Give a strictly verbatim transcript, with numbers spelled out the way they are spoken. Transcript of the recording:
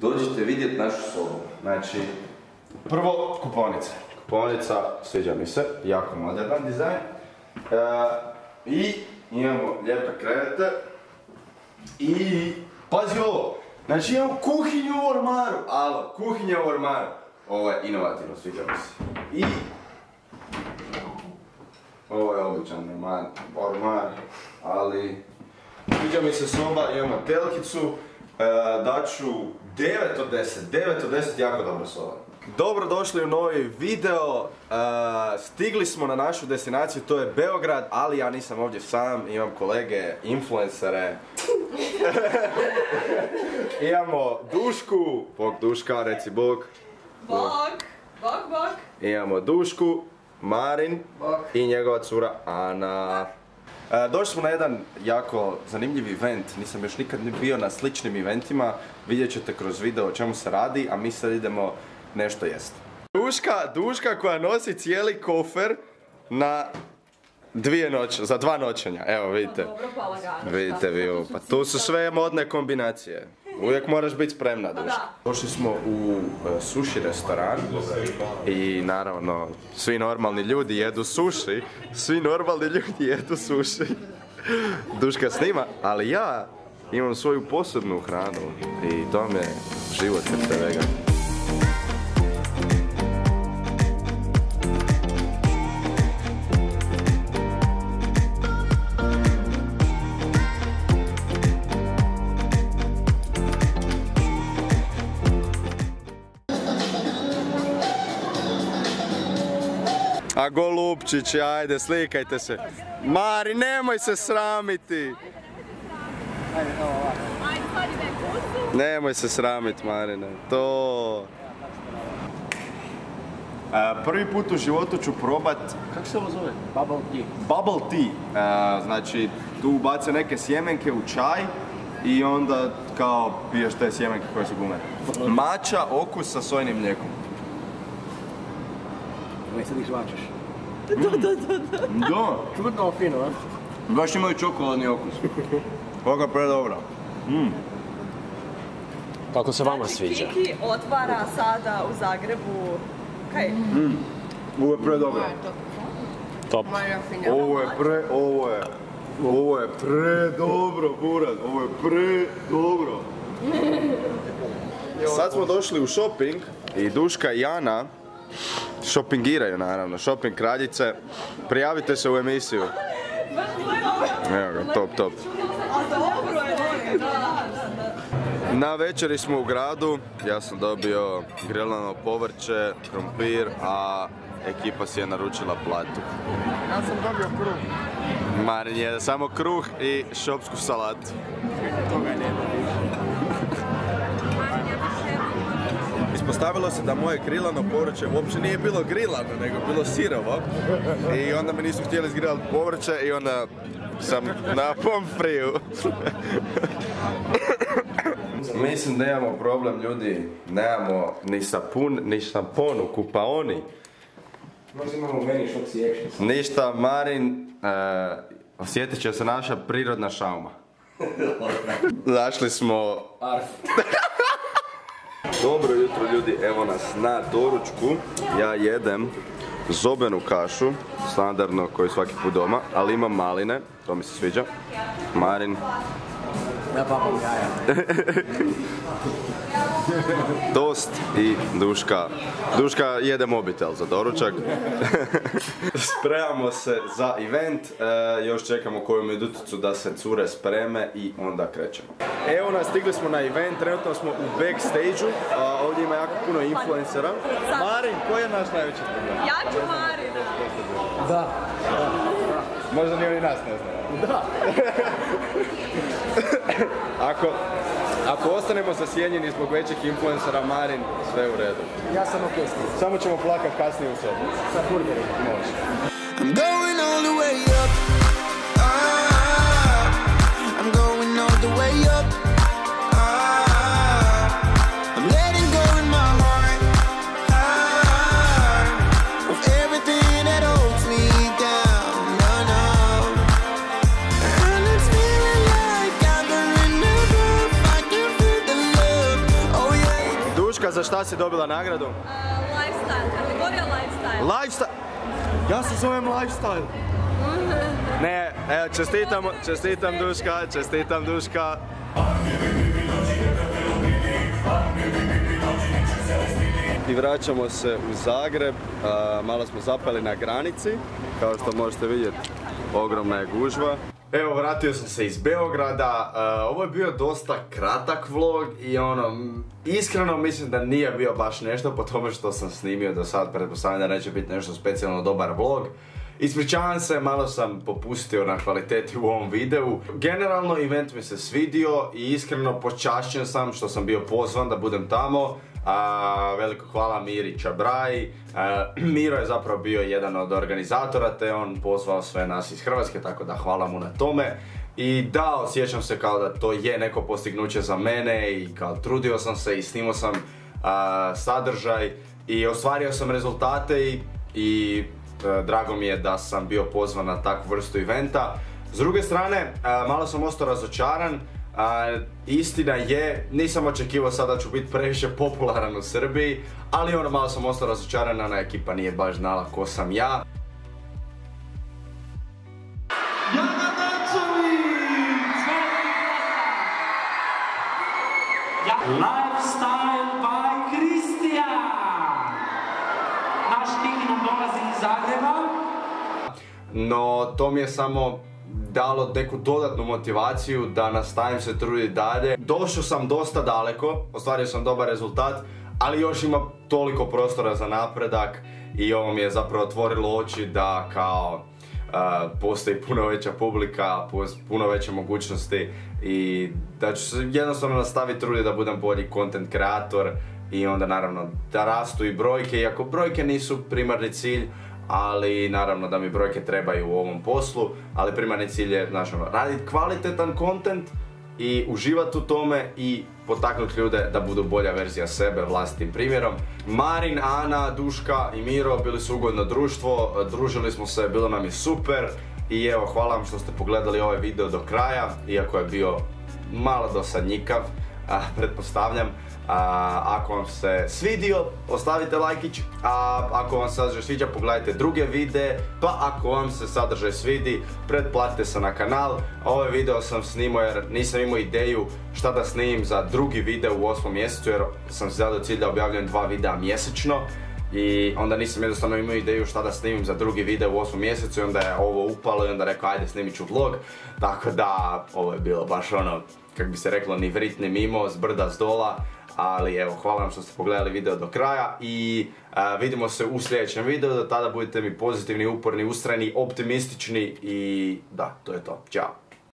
Dođite vidjeti našu sobu. Znači, prvo kupovnica. Kupovnica, sviđa mi se, jako moderan dizajn. I imamo lijepe krevete. I pazi ovo, znači imamo kuhinju u ormaru, alo, kuhinja u ormaru. Ovo je inovativno, sviđa mi se. I ovo je običan ormar, ormar, ali sviđa mi se soba, imamo telkicu, daću devet od deset, devet od deset, jako dobra soba. Dobrodošli u novi video, uh, stigli smo na našu destinaciju, to je Beograd, ali ja nisam ovdje sam, imam kolege, influencere, imamo Dušku, bok Duška, reci bok, bok, bok, bok, imamo Dušku, Marin bok. I njegova cura Ana. Uh, došli smo na jedan jako zanimljiv event, nisam još nikad bio na sličnim eventima, vidjet ćete kroz video o čemu se radi, a mi sad idemo nešto jest. Duška, Duška koja nosi cijeli kofer na dvije noć, za dva noćenja, evo vidite. Dobro, pa lagano. Vidite vi ovo, pa tu su sve modne kombinacije. Uvijek moraš biti spremna, Duška. Došli smo u sushi restoran i naravno svi normalni ljudi jedu sushi, svi normalni ljudi jedu sushi. Duška snima, ali ja imam svoju posebnu hranu i to me život od svega. A golupčići, ajde, slikajte se. Mari, nemoj se sramiti. Nemoj se sramiti, Marine. To... Prvi put u životu ću probat... Kako se ovo zove? Bubble tea. Bubble tea. Znači, tu ubace neke sjemenke u čaj i onda kao piješ te sjemenke koje su gume. Mača okus sa sojnim mlijekom. Uvijek sad ih žvačeš. Da, da, da, da. Da. Čudno fino, a? Baš imaju čokoladni okus. Ovo je predobro. Kako se vama sviđa? Znači Kiki otvara sada u Zagrebu... Kaj? Ovo je predobro. Top. Ovo je pre... Ovo je... Ovo je predobro, Buraz. Ovo je predobro. Sad smo došli u shopping i Duška i Ana shoppingiraju, naravno, shopping kraljice, prijavite se u emisiju. Evo ga, top, top. Na večeri smo u gradu, ja sam dobio grilano povrće, krompir, a ekipa si je naručila platu. Ja sam dobio kruh. Marin jede samo kruh i šopsku salatu. Ispostavilo se da moje grilano povrće uopće nije bilo grilano, nego bilo sirovo. I onda mi nisu htjeli zgrilati povrće i onda sam na pomfriju. Mislim da imamo problem, ljudi. Nemamo ni sapun, ni šampon u kupaoni. Ništa, Marin, uh, osjetit će se naša prirodna šauma. Zašli smo... Dobro jutro, ljudi, evo nas na doručku. Ja jedem zobenu kašu, standardno koji svaki put doma, ali imam maline, to mi se sviđa. Marin. Ja papam jaja. Dost i Duška. Duška jede mobitel za doručak. Spremamo se za event, e, još čekamo koju minuticu da se cure spreme i onda krećemo. Evo nas, stigli smo na event, trenutno smo u backstage-u, ovdje ima jako puno influencera. Marin, koji je naš najveći problem? Ja ću Marina. Da. Možda ni oni nas ne znaju. Da. Ako... Ako ostanemo zasjenjeni zbog većih influencera, Marin, sve u redu. Ja sam okej. Samo ćemo plakat kasnije u sobi. Sa burgerima. Može. Luka, za šta si dobila nagradu? Uh, lifestyle, kategorija lifestyle. Lifestyle? Ja se zovem lifestyle. Ne, evo, čestitam, čestitam Duška, čestitam Duška. I vraćamo se u Zagreb, uh, malo smo zapeli na granici, kao što možete vidjeti, ogromna je gužva. Evo, vratio sam se iz Beograda, uh, ovo je bio dosta kratak vlog i ono, iskreno mislim da nije bio baš nešto po tome što sam snimio do sad, pretpostavljam da neće biti nešto specijalno dobar vlog. Ispričavam se, malo sam popustio na kvaliteti u ovom videu. Generalno, event mi se svidio i iskreno počašćen sam što sam bio pozvan da budem tamo. A, veliko hvala Miri Čabraj. A, Miro je zapravo bio jedan od organizatora, te on pozvao sve nas iz Hrvatske, tako da hvala mu na tome. I da, osjećam se kao da to je neko postignuće za mene i kao trudio sam se i snimao sam a, sadržaj i ostvario sam rezultate i, i drago mi je da sam bio pozvan na takvu vrstu eventa. S druge strane, malo sam ostao razočaran. Istina je, nisam očekivao sad da ću biti previše popularan u Srbiji, ali ono, malo sam ostao razočaran, ona ekipa nije baš znala ko sam ja. No, to mi je samo dalo neku dodatnu motivaciju da nastavim se truditi dalje. Došao sam dosta daleko, ostvario sam dobar rezultat, ali još ima toliko prostora za napredak i ovo mi je zapravo otvorilo oči da kao uh, postoji puno veća publika, puno veće mogućnosti i da ću se jednostavno nastaviti truditi da budem bolji content kreator i onda naravno da rastu i brojke, iako brojke nisu primarni cilj, ali naravno da mi brojke trebaju u ovom poslu, ali primarni cilj je, znaš, ono, raditi kvalitetan kontent i uživati u tome i potaknuti ljude da budu bolja verzija sebe vlastitim primjerom. Marin, Ana, Duška i Miro bili su ugodno društvo, družili smo se, bilo nam je super i evo, hvala vam što ste pogledali ovaj video do kraja, iako je bio malo dosadnjikav, a, pretpostavljam. A, ako vam se svidio, ostavite lajkić, a ako vam se sadržaj sviđa, pogledajte druge videe, pa ako vam se sadržaj svidi, pretplatite se na kanal. Ovaj video sam snimao jer nisam imao ideju šta da snimim za drugi video u osmom mjesecu, jer sam se zadao cilj da objavljam dva videa mjesečno i onda nisam jednostavno imao ideju šta da snimim za drugi video u osmom mjesecu i onda je ovo upalo i onda rekao ajde snimit ću vlog, tako da ovo je bilo baš ono, kako bi se reklo, ni vrit ni mimo, s brda s dola. Ali evo, hvala vam što ste pogledali video do kraja i a, vidimo se u sljedećem videu. Do tada budite mi pozitivni, uporni, ustrajni, optimistični i da, to je to. Ćao!